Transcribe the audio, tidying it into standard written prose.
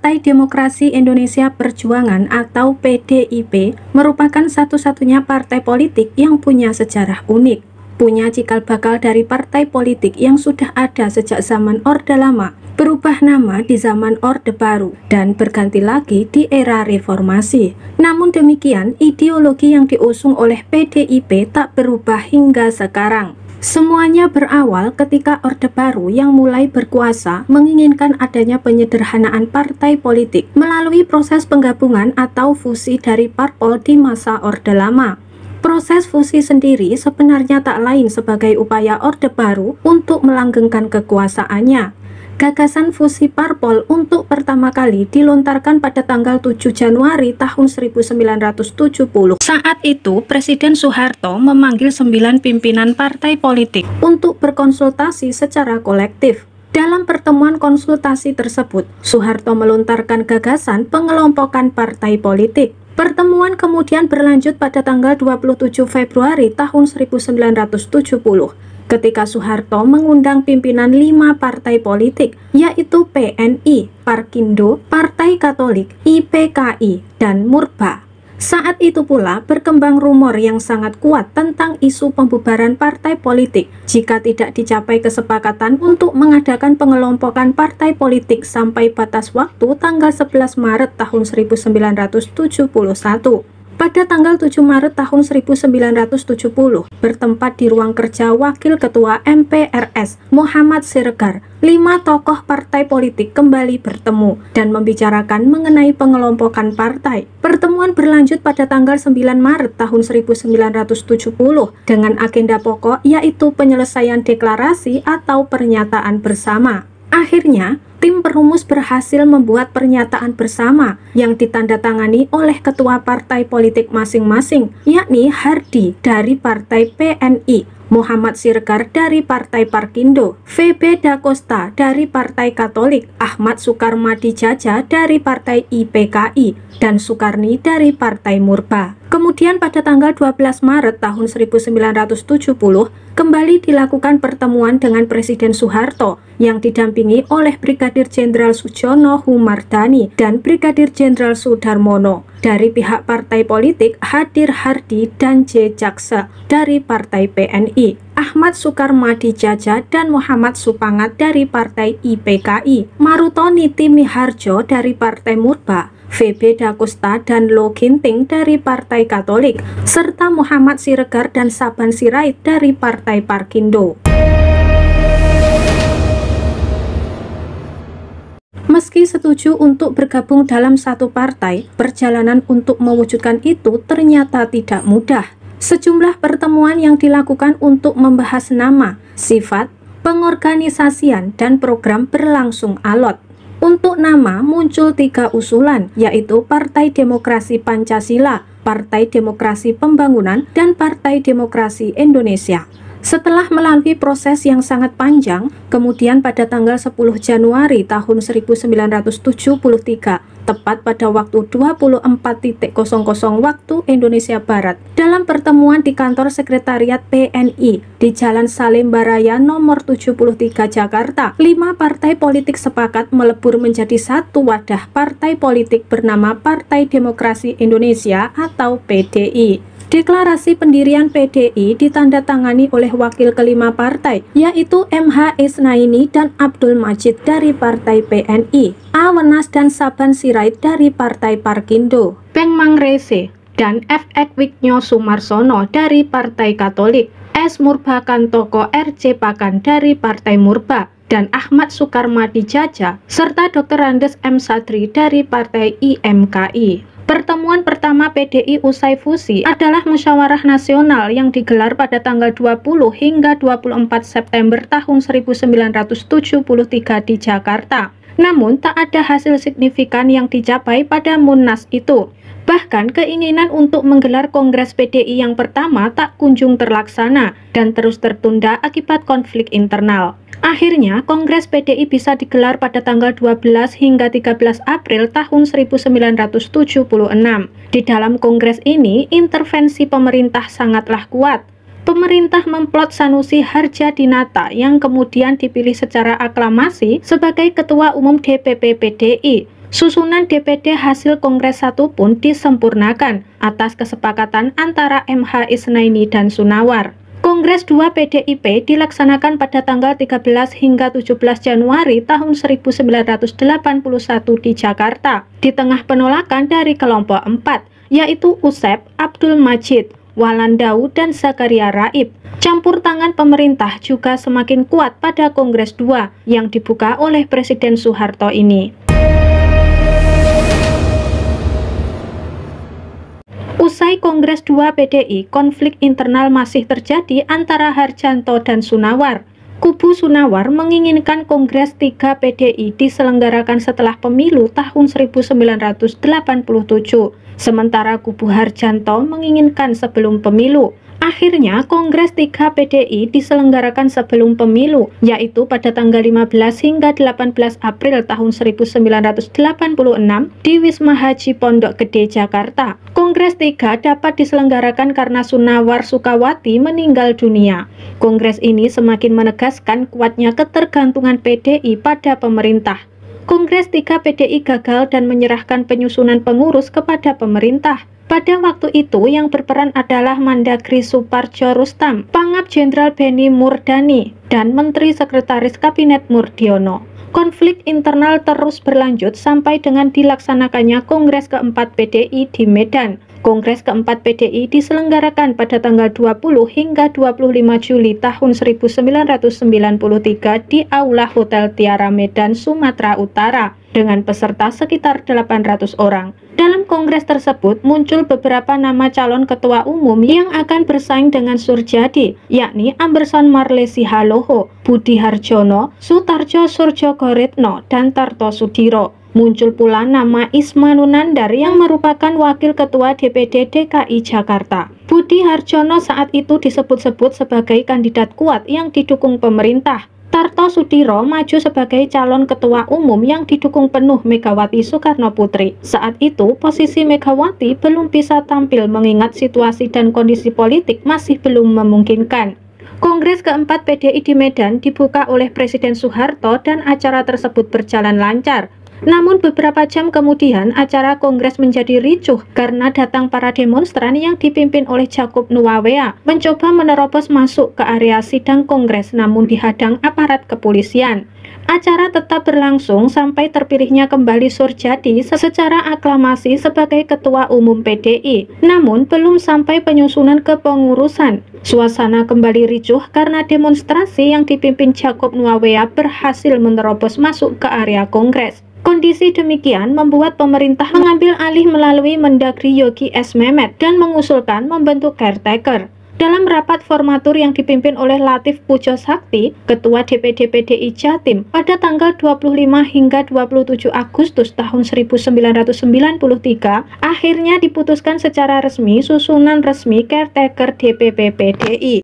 Partai Demokrasi Indonesia Perjuangan atau PDIP merupakan satu-satunya partai politik yang punya sejarah unik, punya cikal bakal dari partai politik yang sudah ada sejak zaman Orde Lama, berubah nama di zaman Orde Baru, dan berganti lagi di era reformasi. Namun demikian, ideologi yang diusung oleh PDIP tak berubah hingga sekarang. Semuanya berawal ketika Orde Baru yang mulai berkuasa menginginkan adanya penyederhanaan partai politik melalui proses penggabungan atau fusi dari parpol di masa Orde Lama. Proses fusi sendiri sebenarnya tak lain sebagai upaya Orde Baru untuk melanggengkan kekuasaannya. Gagasan fusi parpol untuk pertama kali dilontarkan pada tanggal 7 Januari tahun 1970. Saat itu, Presiden Soeharto memanggil 9 pimpinan partai politik untuk berkonsultasi secara kolektif. Dalam pertemuan konsultasi tersebut, Soeharto melontarkan gagasan pengelompokan partai politik. Pertemuan kemudian berlanjut pada tanggal 27 Februari tahun 1970 ketika Soeharto mengundang pimpinan 5 partai politik yaitu PNI, Parkindo, Partai Katolik, IPKI, dan Murba. Saat itu pula berkembang rumor yang sangat kuat tentang isu pembubaran partai politik jika tidak dicapai kesepakatan untuk mengadakan pengelompokan partai politik sampai batas waktu tanggal 11 Maret tahun 1971. Pada tanggal 7 Maret tahun 1970, bertempat di ruang kerja Wakil Ketua MPRS Muhammad Siregar, 5 tokoh partai politik kembali bertemu dan membicarakan mengenai pengelompokan partai. Pertemuan berlanjut pada tanggal 9 Maret tahun 1970 dengan agenda pokok yaitu penyelesaian deklarasi atau pernyataan bersama. Akhirnya, tim perumus berhasil membuat pernyataan bersama yang ditandatangani oleh ketua partai politik masing-masing, yakni Hardi dari Partai PNI, Muhammad Siregar dari Partai Parkindo, VB Da Costa dari Partai Katolik, Achmad Sukarmadidjaja dari Partai IPKI, dan Soekarni dari Partai Murba. Kemudian pada tanggal 12 Maret tahun 1970, kembali dilakukan pertemuan dengan Presiden Soeharto yang didampingi oleh Brigadir Jenderal Sujono Humardani dan Brigadir Jenderal Sudarmono. Dari pihak partai politik hadir Hardi dan Jejaksa dari Partai PNI, Achmad Sukarmadidjaja dan Muhammad Supangat dari Partai IPKI, Maruto Niti Miharjo dari Partai Murba, VB Da Costa dan Lo Ginting dari Partai Katolik, serta Muhammad Siregar dan Saban Sirait dari Partai Parkindo. Meski setuju untuk bergabung dalam satu partai, perjalanan untuk mewujudkan itu ternyata tidak mudah. Sejumlah pertemuan yang dilakukan untuk membahas nama, sifat, pengorganisasian, dan program berlangsung alot. Untuk nama muncul 3 usulan, yaitu Partai Demokrasi Pancasila, Partai Demokrasi Pembangunan, dan Partai Demokrasi Indonesia. Setelah melalui proses yang sangat panjang, kemudian pada tanggal 10 Januari tahun 1973, tepat pada waktu 24.00 waktu Indonesia Barat, dalam pertemuan di kantor Sekretariat PNI di Jalan Salemba Raya nomor 73 Jakarta, 5 partai politik sepakat melebur menjadi satu wadah partai politik bernama Partai Demokrasi Indonesia atau PDI. Deklarasi pendirian PDI ditandatangani oleh wakil kelima partai, yaitu M.H. Isnaeni dan Abdul Majid dari Partai PNI, Awenas dan Saban Sirait dari Partai Parkindo, Beng Mangrese dan F.X. Wiknyo Sumarsono dari Partai Katolik, S. Murbakan Toko R.C. Pakan dari Partai Murba, dan Achmad Sukarmadidjaja, serta Dr. Randes M. Sadri dari Partai IMKI. Pertemuan pertama PDI usai fusi adalah musyawarah nasional yang digelar pada tanggal 20 hingga 24 September tahun 1973 di Jakarta. Namun, tak ada hasil signifikan yang dicapai pada Munas itu. Bahkan, keinginan untuk menggelar Kongres PDI yang pertama tak kunjung terlaksana dan terus tertunda akibat konflik internal. Akhirnya, Kongres PDI bisa digelar pada tanggal 12 hingga 13 April tahun 1976. Di dalam Kongres ini, intervensi pemerintah sangatlah kuat. Pemerintah memplot Sanusi Hardjadinata yang kemudian dipilih secara aklamasi sebagai Ketua Umum DPP PDI. Susunan DPD hasil Kongres 1 pun disempurnakan atas kesepakatan antara M.H. Isnaeni dan Sunawar. Kongres 2 PDIP dilaksanakan pada tanggal 13 hingga 17 Januari tahun 1981 di Jakarta, di tengah penolakan dari kelompok 4, yaitu Usep, Abdul Majid, Walandau, dan Zakaria Raib. Campur tangan pemerintah juga semakin kuat pada Kongres 2 yang dibuka oleh Presiden Soeharto ini. Usai Kongres 2 PDI, konflik internal masih terjadi antara Harjanto dan Sunawar. Kubu Sunawar menginginkan Kongres 3 PDI diselenggarakan setelah pemilu tahun 1987, sementara kubu Harjanto menginginkan sebelum pemilu. Akhirnya, Kongres 3 PDI diselenggarakan sebelum pemilu, yaitu pada tanggal 15 hingga 18 April tahun 1986 di Wisma Haji Pondok Gede, Jakarta. Kongres 3 dapat diselenggarakan karena Sunawar Sukawati meninggal dunia. Kongres ini semakin menegaskan kuatnya ketergantungan PDI pada pemerintah. Kongres 3 PDI gagal dan menyerahkan penyusunan pengurus kepada pemerintah. Pada waktu itu yang berperan adalah Mandagri Suparjo Rustam, Pangap Jenderal Beni Murdani, dan Menteri Sekretaris Kabinet Murdiono. Konflik internal terus berlanjut sampai dengan dilaksanakannya Kongres keempat PDI di Medan. Kongres keempat PDI diselenggarakan pada tanggal 20 hingga 25 Juli tahun 1993 di Aula Hotel Tiara Medan, Sumatera Utara, dengan peserta sekitar 800 orang. Dalam kongres tersebut muncul beberapa nama calon ketua umum yang akan bersaing dengan Surjadi, yakni Amberson Marlesi Haloho, Budi Harjono, Sutarjo Surdjogoretno, dan Tarto Sudiro. Muncul pula nama Isma Nunandar yang merupakan wakil ketua DPD DKI Jakarta. Budi Harjono saat itu disebut-sebut sebagai kandidat kuat yang didukung pemerintah. Tarto Sudiro maju sebagai calon ketua umum yang didukung penuh Megawati Soekarno Putri. Saat itu, posisi Megawati belum bisa tampil mengingat situasi dan kondisi politik masih belum memungkinkan. Kongres keempat PDI di Medan dibuka oleh Presiden Soeharto dan acara tersebut berjalan lancar. Namun beberapa jam kemudian acara kongres menjadi ricuh karena datang para demonstran yang dipimpin oleh Jacob Nuhuwea mencoba menerobos masuk ke area sidang kongres namun dihadang aparat kepolisian. Acara tetap berlangsung sampai terpilihnya kembali Surjadi secara aklamasi sebagai ketua umum PDI. Namun belum sampai penyusunan kepengurusan, suasana kembali ricuh karena demonstrasi yang dipimpin Jacob Nuhuwea berhasil menerobos masuk ke area kongres. Kondisi demikian membuat pemerintah mengambil alih melalui Mendagri Yogi S. Mehmet dan mengusulkan membentuk caretaker. Dalam rapat formatur yang dipimpin oleh Latief Pujo Sakti, Ketua DPD PDI Jatim, pada tanggal 25 hingga 27 Agustus tahun 1993, akhirnya diputuskan secara resmi susunan resmi caretaker DPP PDI.